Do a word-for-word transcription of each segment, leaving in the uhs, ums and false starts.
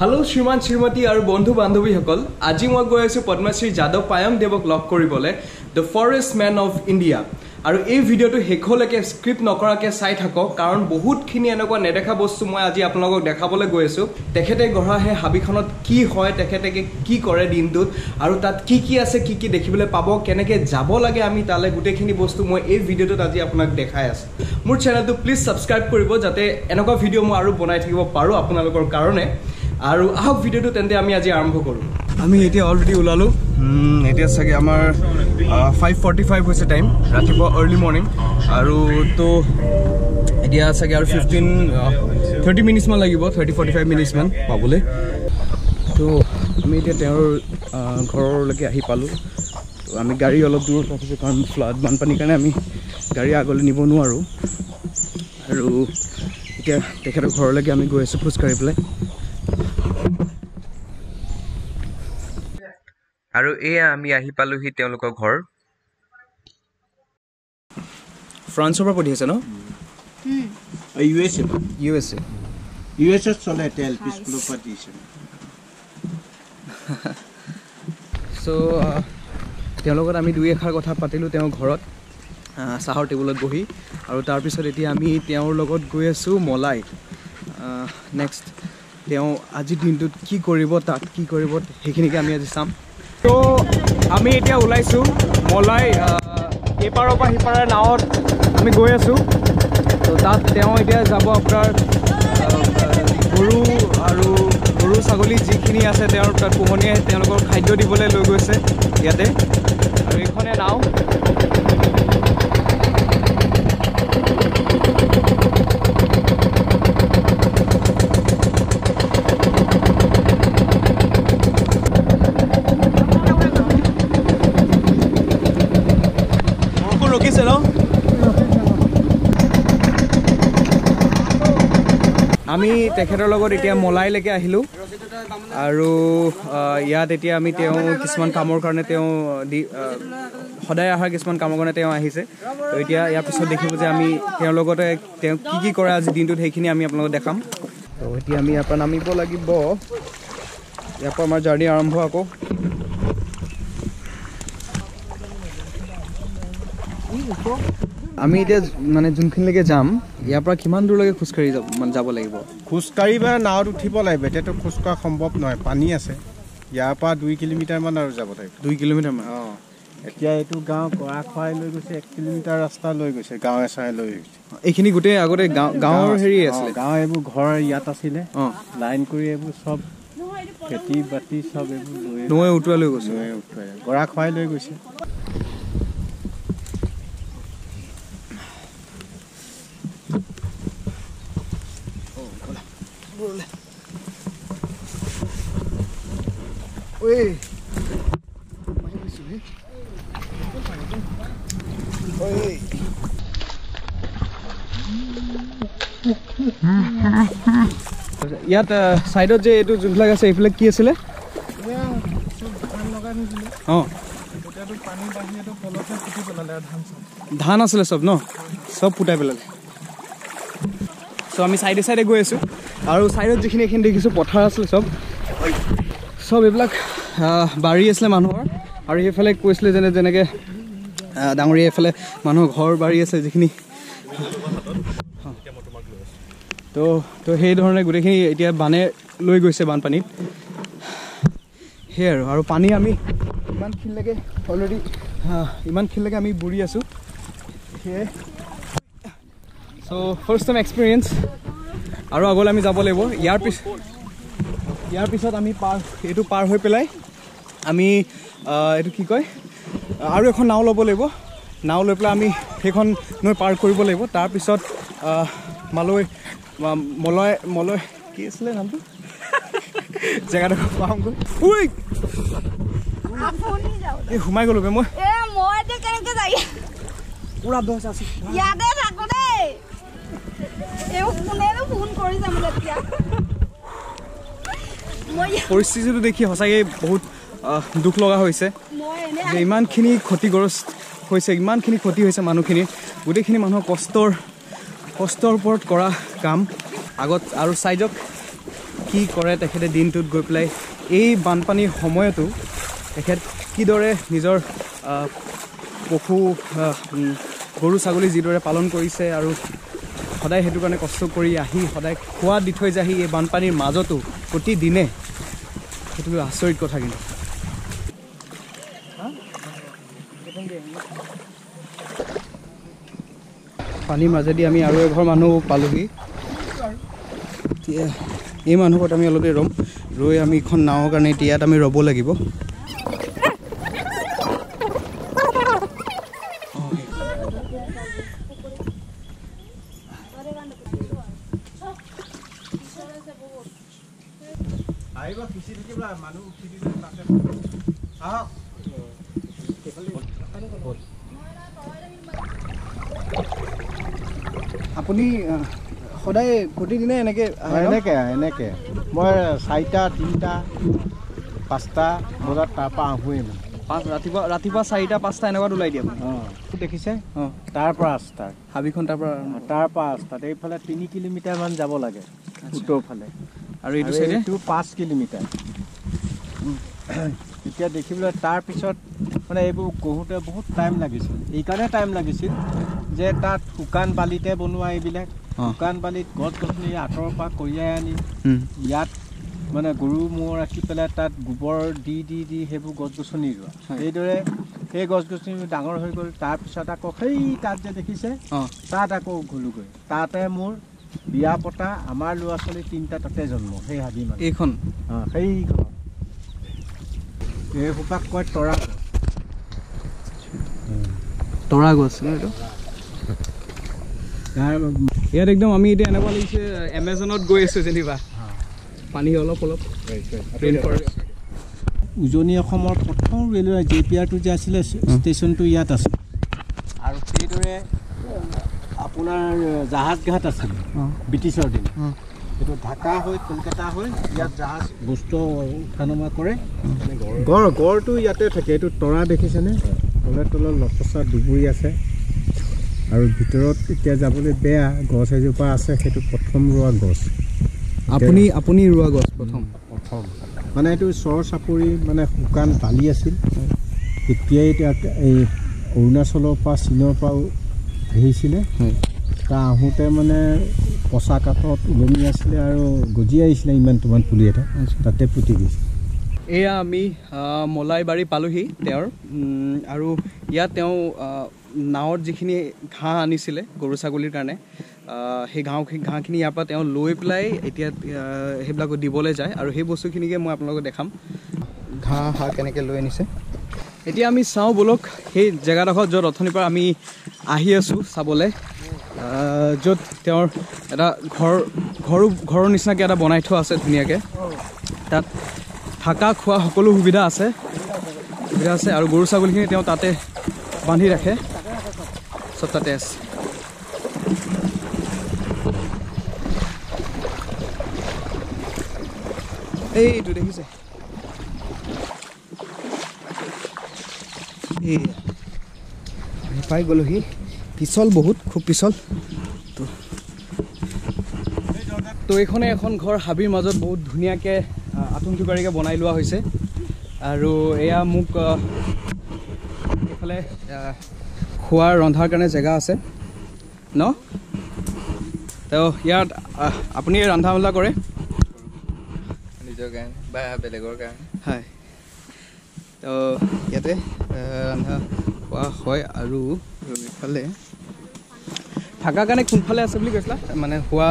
Hello श्रीमान श्रीमती और बंधु बान्धवी सकल, आज मैं गई आसो पद्मश्री जादव पायेंग देवक लग करिबले the forest man of India. और ये भिडिओ तो शेषलेके स्क्रिप्ट नकराके चाइ थाকক, कारण बहुतखिनि एनेकुवा नेदेखा बस्तु मैं आज आपलोगक देखाबले गई आसो। तेखेते गढ़ा हे हाबिखनत की हय, तेखेतेके की करे दिनटुत और तात की की आसे, की की देखिबले पाबो, केनेके जाबो लागे आमी ताले गुटेखिनि बस्तु मैं ये भिडिओत आज आपनाक देखाय आसो। मोर चैनलटु प्लिज सब्सक्राइब करिबो जाते एनेकुवा भिडिओ मैं आरो बनाय थाकिबो पारो आपनालोकर कारणे। और आहक भिडिओ तेंते आमी आज आरम्भ करूँ। आमी एटा अलरेडी उलालो, एटा सके आमार फाइव फोर्टी फाइव হৈছে টাইম, ৰাতিপুৱা अर्ली মৰ্নিং। আৰু তো এতিয়া সকে আৰু ফিফটিন থাৰ্টি মিনিটছ মান লাগিব, থাৰ্টি ফৰ্টি ফাইভ মিনিটছ মান পাবলে। তো আমি এতিয়া তেওঁৰ ঘৰলৈকে আহি পালো। তো আমি গাড়ী অলপ দূৰ ৰাখিছো, কাৰণ ফ্লাড বানপানীৰ কাৰণে আমি গাড়ী আগলৈ নিব নোৱাৰো। আৰু এতিয়া তেখেতৰ ঘৰলৈকে আমি গৈ আছো খোজ কাঢ়ি পেলাই। और एया आमी आही पालोही तेनलोकर घर। फ्रांस पर पढि आछे न, हम यूएसए यूएसए यूएसए चले टेल स्कूल पढिसन। सो तेनलोकर आमी दुई एखार कथा पातिलु तेव घरत साहर टेबुलत बहि। और तार पिছত एति आमी तेवर लगत गय आसु मलाई। नेक्स्ट तेव আজি দিনটোত কি কৰিব, তাত কি কৰিব, হেখিনিকে আমি আজি চাম। तो आम इतना ऊल्सो मलाई एपार सीपारे नावत आम गई आसो। तो तक जब अपनार गु और गु छगली जीखि आसे तक पोहनिया खाद्य दी लै गई इते। और ये नाव आमी तेखेतर लगत एतिया मलाइलेके आहिलु। आरु यात एतिया आमी तेव किछुमान कामर कारणे तेव सदाय आहार किछुमान कामर कारणे तेव आहिसे। तो एतिया यार पिছত देखिब जे आमी तेव लगते तेव की की करे आज दिनटुत हेखिनि आमी आपनालोक देखाम। तो एतिया आमी आपन नामिब लागिब, यार पर आमार जार्नी आरम्भ। आको आमी एतिया माने जुनखिनलेके जाम, यार पर किमान दूर लगे खुसकाड़ी मान जाब लगे। खुसकाड़ी बा नावत उठिब लागिब, एतिया तो खुसका सम्भव नय, पानी आसे। यार पर दुई किलोमीटर मान आरो जाब लागिब, दुई किलोमीटर मान। हां एतिया एतु गांव कोरा खवाय लय गयसे, एक किलोमीटर रास्ता लय गयसे गांव एसाय लय गयसे। एखिनि गुटे आगते गांवर हेरि आसे, गांव एबु घर यात आसिले, लाइन करि एबु सब खेती बाती सब एबु नय उठवा लय गयसे, नय उठवा कोरा खवाय लय गयसे। साइडत जे एतु जुनफिला गसे एफिला की आसिले, धान आसिले सब न, सब पुटाई पेलाले। सो आमी साइडे साइडे गई आसो। और साइडत जिखिनि देखिसो पथार आसिले सब सब एफिला बाड़ी आसिले मानुहर। और एफाले कइसले जेने जेनेके डांगरी एफाले मानुहर घर बाड़ी आसे जिखिनि। तो तो हे धरणे गुटेखिनि एतिया बाने लय गयसे बानपानीत हे। और पानी आमी इमान खिललेके अलरेडी इमान खिललेके आमी बुरी आसो। So first time experience. और आगोल आमी जाब लगिब, यार पिछ यार पिছত आमी पार एतु पार হৈ পেলাই आमी एतु की कय और एखन नाव लব लगिब। नाव লৈ পেলাই आमी সেইখন নৈ পাৰ কৰিব লাগিব। তাৰ পিছত মালৈ মলয় মলয় কি আছিলে নামটো জেগাটো পাম গৈ। উই আপুনি যাও এ হুমাই গলো বে মই এ মই তে কেনেকে যাই পুৰা দছ আছে ইয়াতে থাকো দে এ ফোনেৰে ফোন কৰি যাম এতিয়া। মই পৰিস্থিতিটো দেখি হসাগে বহুত দুখ লগা হৈছে, যে ইমানখিনি ক্ষতিগ্ৰস্ত হৈছে, ইমানখিনি ক্ষতি হৈছে মানুহখিনি, গোটেইখিনি মানুহৰ কষ্টৰ कष्टर ओपर काम आगत। और साइजक की करे तेखेते दिनटुत गई पेलाइ एई बानपानीर समयतो तेखेत किदरे निजर पशु गरु छागली जिदरे पालन करिसे आरु सदाय हेतु कारणे कष्ट करि आहि सदाय खुआ दि थै जाहि एई बानपानीर माजतो प्रतिदिने हेतु आश्चर्य कथा किन्तु पानी माजेदी आमी आरु एघर मानुह पालोहि। ये मानुहत आमी अलपते रम रई आमी एखन नावर कारणे इयात आमी रब लागिब। আপুনি সদায় প্ৰতিদিনে এনেকে এনেকে এনেকে মই চাৰিটা তিনিটা পাঁচটা বজাত তাৰপা আহুৱে মই পাঁচ ৰাতিপুৱা ৰাতিপুৱা চাৰিটা পাঁচটা এনেকুৱা ওলাই দিয়ে আপুনি। অঁ দেখিছে অঁ তাৰপৰা আস্তা হাবি ঘণ্টা পৰা তাৰপৰা আস্তা এইফালে তিনি কিলোমিটাৰ মান যাব লাগে উত্তৰ ফালে আৰু এইটো সাইডে এইটো পাঁচ কিলোমিটাৰ। এতিয়া দেখিবলৈ তাৰ পিছত মানে এইবোৰ কহুতে বহুত টাইম লাগিছিল, এইকাৰণে টাইম লাগিছিল যে তাত শুকান বালিতে বনোৱা এইবিলাক শুকান বালিত গছ গছনি আঁতৰৰ পৰা কঢ়িয়াই আনি ইয়াত মানে গৰু ম'হ ৰাখি পেলাই তাত গোবৰ দি দি দি সেইবোৰ গছ গছনি ৰোৱা। এইদৰে সেই গছ গছনি ডাঙৰ হৈ গ'ল। তাৰপিছত আকৌ সেই তাত যে দেখিছে তাত আকৌ গ'লোগৈ, তাতে মোৰ বিয়া পতা আমাৰ ল'ৰা ছোৱালী তিনিটা তাতে জন্ম সেই হাবি মানে এইখন। অঁ সেই এইসোপাক কয় তৰা গছ, তৰা গছ ন এইটো। ইয়াত একদম আমি এতিয়া এনেকুৱা লাগিছে এমেজনত গৈ আছো যেনিবা, পানী অলপ অলপ। উজনি অসমৰ প্ৰথম ৰেলৱে জে পি আৰটো যে আছিলে ষ্টেচনটো ইয়াত আছিল, আৰু সেইদৰে আপোনাৰ জাহাজ ঘাট আছিল ব্ৰিটিছৰ দিন। এইটো ঢাকা হৈ কলকাতা হৈ ইয়াত জাহাজ বস্তু উঠা নমা কৰে, গড় গড়টো ইয়াতে থাকে। এইটো তৰা দেখিছেনে, তলে তলত লচচা ডুবুৰি আছে আৰু ভিতৰত এতিয়া যাবলৈ বেয়া। গছ এজোপা আছে সেইটো প্ৰথম ৰোৱা গছ, আপুনি আপুনি ৰোৱা গছ প্ৰথম প্ৰথম মানে এইটো চৰ চাপৰি মানে শুকান বালি আছিল। তেতিয়াই এই অৰুণাচলৰ পৰা চীনৰ পৰা আহিছিলে, তাৰ আহোঁতে মানে পচা কাঠত ওলমি আছিলে আৰু গজি আহিছিলে ইমান তোমাৰ পুলি এটা তাতে পুতি গৈছে। এয়া আমি মলাইবাৰী পালোহি তেওঁৰ, আৰু ইয়াত তেওঁ নাৱত যিখিনি ঘাঁহ আনিছিলে গৰু ছাগলীৰ কাৰণে সেই ঘাঁহ ঘাঁহখিনি ইয়াৰ পৰা তেওঁ লৈ পেলাই এতিয়া সেইবিলাকো দিবলৈ যায়, আৰু সেই বস্তুখিনিকে মই আপোনালোকক দেখাম ঘাঁহ ঘাঁহ কেনেকৈ লৈ আনিছে। এতিয়া আমি চাওঁ ব'লক সেই জেগাডোখৰত য'ত অথনিৰ পৰা আমি আহি আছোঁ চাবলৈ, য'ত তেওঁৰ এটা ঘৰ ঘৰো ঘৰৰ নিচিনাকৈ এটা বনাই থোৱা আছে ধুনীয়াকৈ। তাত থকা খোৱা সকলো সুবিধা আছে সুবিধা আছে আৰু গৰু ছাগলীখিনি তেওঁ তাতে বান্ধি ৰাখে, চব তাতে আছে। এইটো দেখিছে পাই গ'লোহি, পিছল বহুত খুব পিছল। তো এইখনে এখন ঘৰ হাবিৰ মাজত বহুত ধুনীয়াকৈ আতংকিকাৰীকৈ বনাই লোৱা হৈছে, আৰু এয়া মোক এইফালে খোৱাৰ ৰন্ধাৰ কাৰণে জেগা আছে ন। তো ইয়াত আপুনি ৰন্ধা মেলা কৰে নিজৰ কাৰণে বা বেলেগৰ কাৰণে? হয়, তো ইয়াতে ৰন্ধা খোৱা হয়। আৰু এইফালে থকাৰ কাৰণে কোনফালে আছে বুলি কৈছিলা মানে খোৱা?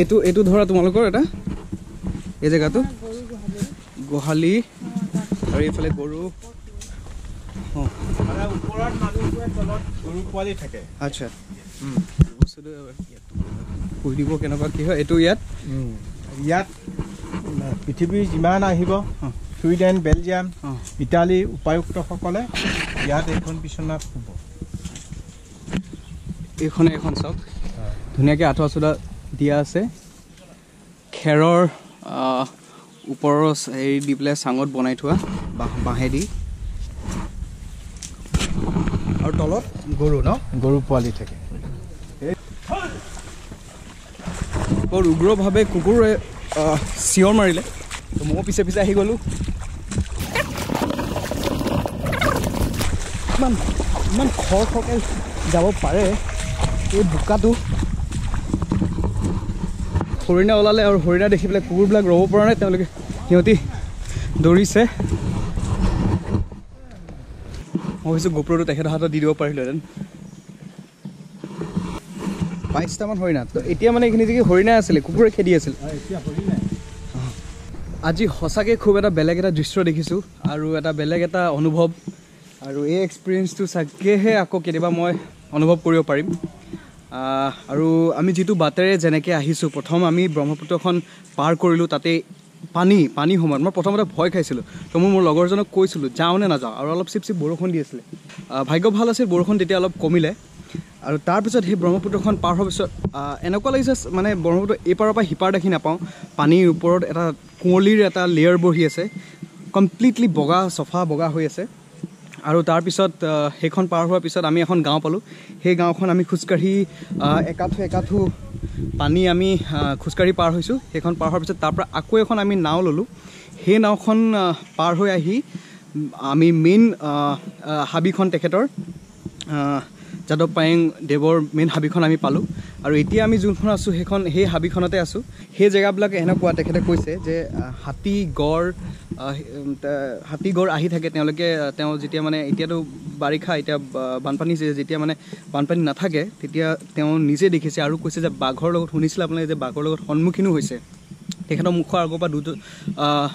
এইটো এইটো ধৰা তোমালোকৰ এটা এই জেগাটো গোহালি, আৰু এইফালে গৰু। অঁ ওপৰত মানুহবোৰে তলত গৰু পোৱালি থাকে। আচ্ছা, বস্তুটো কৈ দিব কেনেকুৱা কি হয় এইটো। ইয়াত ইয়াত পৃথিৱীৰ যিমান আহিব ছুইডেন বেলজিয়াম ইটালী উপায়ুক্তসকলে ইয়াত এইখন বিচনা শুব। এইখনে এখন চক ধুনীয়াকৈ আঁঠুৱা চুঠা দিয়া আছে, খেৰৰ ওপৰৰ হেৰি দি পেলাই চাঙত বনাই থোৱা বাঁহ বাঁহেদি, আৰু তলত গৰু ন গৰু পোৱালি থাকে। বৰ উগ্ৰভাৱে কুকুৰে सियर मारिले तो मो पिसे पिसे आही गलो मान मान खर खके जाब पारे ए बुकातु हरिणा ओलाले और हरिणा देखि बले कुकुर ब्लक रोबो परने त लगे हियति दौड़ी से ओइसे गोप्रो तो तखर हात दिदिबो पारिलो देन बाईस टा मान हरिणा तो एतिया माने इखिनि जकि हरिणा आसिले कुकुरे खेदी आसिल एतिया हरिणा আজি হসাকে খুব এটা বেলেগ এটা দৃশ্য দেখিছো আৰু এটা বেলেগ এটা অনুভৱ আৰু এই এক্সপেৰিয়েন্সটো সাকেহে আকৌ কেতিয়াবা মই অনুভৱ কৰিব পাৰিম আৰু আমি যেটো বাটেৰে জেনেকে আহিছো প্ৰথম আমি ব্ৰহ্মপুত্ৰখন পাৰ কৰিলো তাতে পানী পানী হোমৰ মই প্ৰথমতে ভয় খাইছিলো তো মই মোৰ লগৰজনক কৈছিলো যাও নে না যাও আৰু অলপ চিপ চিপ বৰষুণ দি আছিল ভাগ্য ভাল আছিল বৰষুণ তেতিয়া অলপ কমিলে আৰু তাৰ পিছত হে ব্ৰহ্মপুত্ৰখন পাৰ হোৱাৰ পিছত এনেকুৱা লাগিছে মানে ব্ৰহ্মপুত্ৰ এপাৰৰ পৰা হিপাৰ দেখি নাপাওঁ পানীৰ ওপৰত এটা কুঁৱলীৰ এটা লেয়াৰ বহি আছে কমপ্লিটলি বগা সফা বগা হৈ আছে আৰু তাৰ পিছত হেখন পাৰ হোৱাৰ পিছত আমি এখন গাঁও পালো সেই গাঁওখন আমি খুচকাঢ়ি একাঠু একাঠু পানী আমি খুচকাঢ়ি পাৰ হৈছো হেখন পাৰ হোৱাৰ পিছত তাৰ পৰা আকৌ এখন আমি নাও ললো সেই নাওখন পাৰ হৈ আহি আমি মেইন হাবিখন তেখেতৰ যাদৱ পায়েং দেৱৰ মেইন হাবিখন আমি পালোঁ আৰু এতিয়া আমি যোনখন আছোঁ সেইখন সেই হাবিখনতে আছোঁ সেই জেগাবিলাক এনেকুৱা তেখেতে কৈছে যে হাতী গড় হাতী গড় আহি থাকে তেওঁলোকে তেওঁ যেতিয়া মানে এতিয়াতো বাৰিষা এতিয়া বানপানী যেতিয়া মানে বানপানী নাথাকে তেতিয়া তেওঁ নিজে দেখিছে আৰু কৈছে যে বাঘৰ লগত শুনিছিলে আপোনালোকে যে বাঘৰ লগত সন্মুখীনো হৈছে তেখেতৰ মুখৰ আগৰ পৰা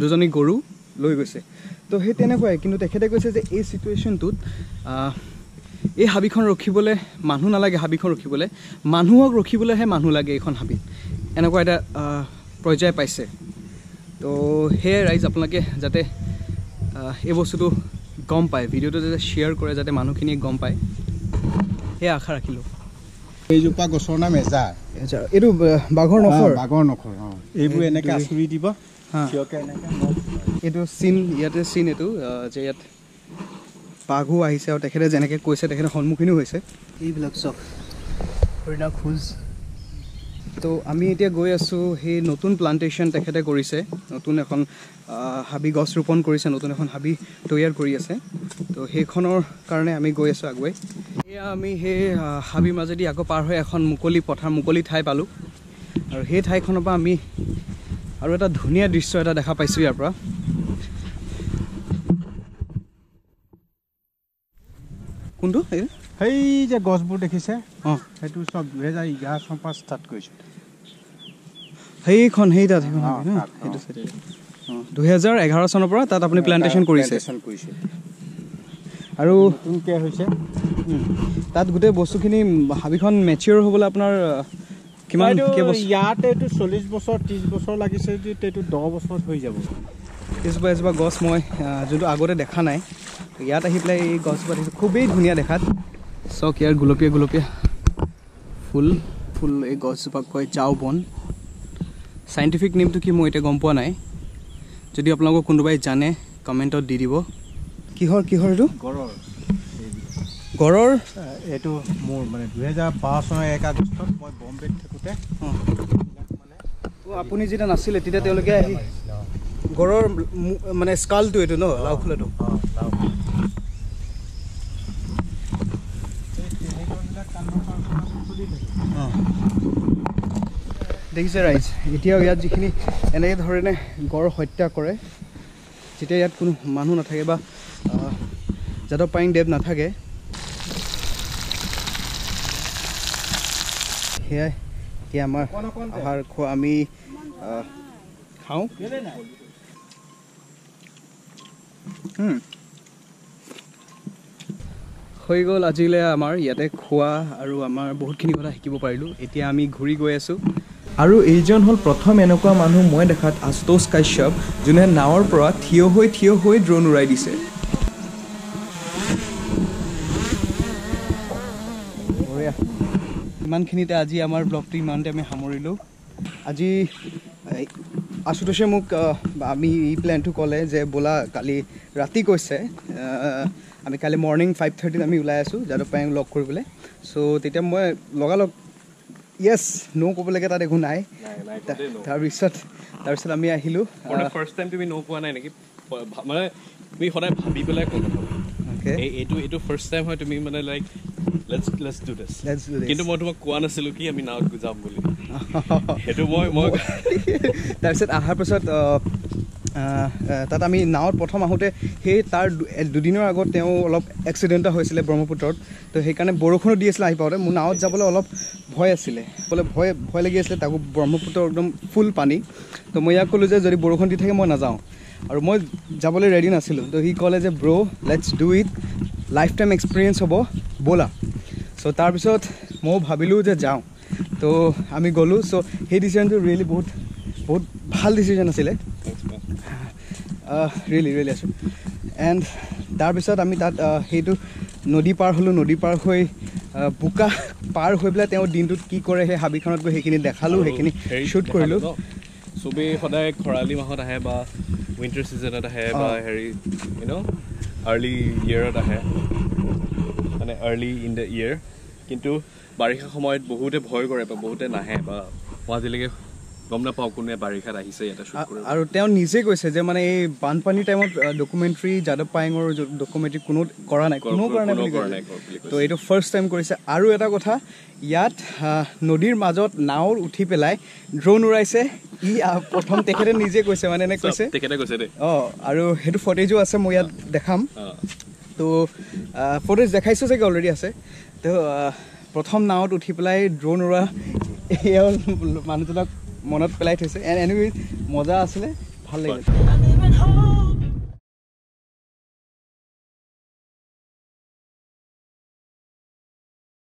দুজনী গৰু লৈ গৈছে তো সেই তেনেকুৱাই কিন্তু তেখেতে কৈছে যে এই ছিটুৱেশ্যনটোত এই হাবিখন ৰখিবলৈ মানুহ নালাগে হাবিখন ৰখিবলৈ মানুহক ৰখিবলৈহে মানুহ লাগে এইখন হাবিত এনেকুৱা এটা পৰ্যায় পাইছে তো হে ৰাইজ আপোনালোকে যাতে এই বস্তুটো গম পায় ভিডিঅ'টো যাতে শ্বেয়াৰ কৰে যাতে মানুহখিনি গম পায় সেই আশা ৰাখিলোঁ এইজোপা গছৰ নাম এজা এজা এইটো বাঘৰ নখৰ বাঘৰ নখৰ এইবোৰ এনেকৈ আচুৰি দিব কিয়কে এনেকৈ এইটো চিন ইয়াতে চিন এইটো যে ইয়াত বাঘো আহিছে আৰু তেখেতে যেনেকে কৈছে তেখেতে সন্মুখীনো হৈছে এইবিলাক চব হৰিণা খোজ তো আমি এতিয়া গৈ আছোঁ সেই নতুন প্লান্টেশ্যন তেখেতে কৰিছে নতুন এখন হাবি গছ ৰোপণ কৰিছে নতুন এখন হাবি তৈয়াৰ কৰি আছে তো সেইখনৰ কাৰণে আমি গৈ আছোঁ আগুৱাই এয়া আমি সেই হাবিৰ মাজেদি আকৌ পাৰ হৈ এখন মুকলি পথাৰ মুকলি ঠাই পালোঁ আৰু সেই ঠাইখনৰ পৰা আমি আৰু এটা ধুনীয়া দৃশ্য এটা দেখা পাইছোঁ ইয়াৰ পৰা কোনটো এই যে গছবোৰ দেখিছে অ সেইটো সব দুই হাজাৰ এঘাৰ চনপা স্টাৰ্ট কৰিছে হেইখন হেই দাদা সেইটো সেটা অ দুই হাজাৰ এঘাৰ চনৰ পৰা তাত আপুনি প্লান্টেশন কৰিছে আৰু কি হৈছে তাত গুটে বস্তুখিনি হাবিখন ম্যাচিউৰ হ'বলৈ আপোনাৰ কিমান কে বছৰ ইয়াত এইটো চল্লিছ বছৰ ত্ৰিছ বছৰ লাগিছে যে এইটো দহ বছৰ হৈ যাব এজবা এজবা গছ মই যোনটো আগতে দেখা নাই ইয়াত আহি পেলাই এই গছজোপা দেখিছোঁ খুবেই ধুনীয়া দেখাত চক ইয়াৰ গুলপীয়া গুলপীয়া ফুল ফুল এই গছজোপাক কয় জাও বন চাইণ্টিফিক নেমটো কি মই এতিয়া গম পোৱা নাই যদি আপোনালোকক কোনোবাই জানে কমেণ্টত দি দিব কিহৰ কিহৰ এইটো গড়ৰ গড়ৰ এইটো মোৰ মানে দুহেজাৰ পাঁচ চনৰ এক আগষ্টত মই বম্বেত থাকোঁতে আপুনি যেতিয়া নাছিলে তেতিয়া তেওঁলোকে আহি গড়ৰ মানে স্কালটো এইটো ন লাও খোলাটো দেখিছে ৰাইজ এতিয়াও ইয়াত যিখিনি এনেধৰণে গড় হত্যা কৰে যেতিয়া ইয়াত কোনো মানুহ নাথাকে বা যাদৱ পায়েং দেৱ নাথাকে সেয়াই এতিয়া আমাৰ আহাৰ খোৱা আমি খাওঁ হৈ গ'ল আজিলৈ আমাৰ ইয়াতে খোৱা আৰু আমাৰ বহুতখিনি কথা শিকিব পাৰিলোঁ এতিয়া আমি ঘূৰি গৈ আছোঁ আৰু এইজন হ'ল প্ৰথম এনেকুৱা মানুহ মই দেখাত আস্তোষ কাশ্যপ যোনে নাৱৰ পৰা থিয় হৈ থিয় হৈ ড্ৰোন উৰাই দিছে ইমানখিনিতে আজি আমাৰ ব্লগটো ইমানতে আমি সামৰিলোঁ আজি আশুতোষে মোক আমি এই প্লেনটো ক'লে যে বোলা কালি ৰাতি কৈছে আমি কালি মৰ্ণিং ফাইভ থাৰ্টিত আমি ওলাই আছোঁ যাদৱ পায়েং লগ কৰিবলৈ চ' তেতিয়া মই লগালগ यस नौको लेके तार देखो नाय तार रिसर्च तार से আমি আহিলো ফর দ্য ফার্স্ট টাইম তুমি নৌকোৱা নাই নেকি মানে তুমি সদায় ভাবি পেলাই কোন ওকে এটো এটো ফার্স্ট টাইম হয় তুমি মানে like let's let's do this let's do this কিন্তু মই তোমাক কোৱা নাছিলো কি আমি নাও যাম বুলি এটো মই মই তাৰ সাথে আহাৰ পাছত তাত আমি নাওত প্ৰথম আহোঁতে সেই তাৰ দুদিনৰ আগত তেওঁ অলপ এক্সিডেণ্ট হৈছিলে ব্ৰহ্মপুত্ৰত তো সেইকাৰণে বৰষুণো দি আছিলে আহি পাওঁতে মোৰ নাৱত যাবলৈ অলপ ভয় আছিলে বোলে ভয় ভয় লাগি আছিলে তাকো ব্ৰহ্মপুত্ৰ একদম ফুল পানী তো মই ইয়াক ক'লোঁ যে যদি বৰষুণ দি থাকে মই নাযাওঁ আৰু মই যাবলৈ ৰেডি নাছিলোঁ তো সি ক'লে যে bro' let's do it life time experience হ'ব ব'লা চ' তাৰপিছত ময়ো ভাবিলোঁ যে যাওঁ তো আমি গ'লোঁ চ' সেই ডিচিশ্যনটো ৰিয়েলি বহুত বহুত ভাল ডিচিশ্যন আছিলে रियलि रियलि आसो एंड तारपिছত आमी तात हेतु नदी पार हलो नदी पार होय बुका पार होय बला तें दिन दुत की करे हे हाबिखनत गय हेखिनि देखालु हेखिनि शूट करलु सोबे हदाय खराली माहत आहे बा विंटर सीजनत आहे बा हेरी यू नो अर्ली इयरत आहे माने अर्ली इन द इयर किंतु बारिखा সময়ত বহুতে ভয় কৰে বা বহুতে নাহে বা আজিলৈকে গম নাপাওঁ কোনে বাৰিষাত আহিছে এটা শ্বুট কৰে আৰু তেওঁ নিজে কৈছে যে মানে এই বানপানী টাইমত ডকুমেণ্টাৰী যাদৱ পায়েঙৰ ডকুমেণ্টাৰী কোনো কৰা নাই কোনো কৰা নাই তো এইটো ফাৰ্ষ্ট টাইম কৰিছে আৰু এটা কথা ইয়াত নদীৰ মাজত নাও উঠি পেলাই ড্ৰোন উৰাইছে ই প্ৰথম তেখেতে নিজে কৈছে মানে এনে কৈছে তেখেতে কৈছে দে অঁ আৰু সেইটো ফটেজো আছে মই ইয়াত দেখাম তো ফটেজ দেখাইছোঁ চাগে অলৰেডি আছে তো প্ৰথম নাৱত উঠি পেলাই ড্ৰোন উৰা মানুহজনক মনত পেলাই থৈছে এণ্ড এনিৱে মজা আছিলে ভাল লাগিল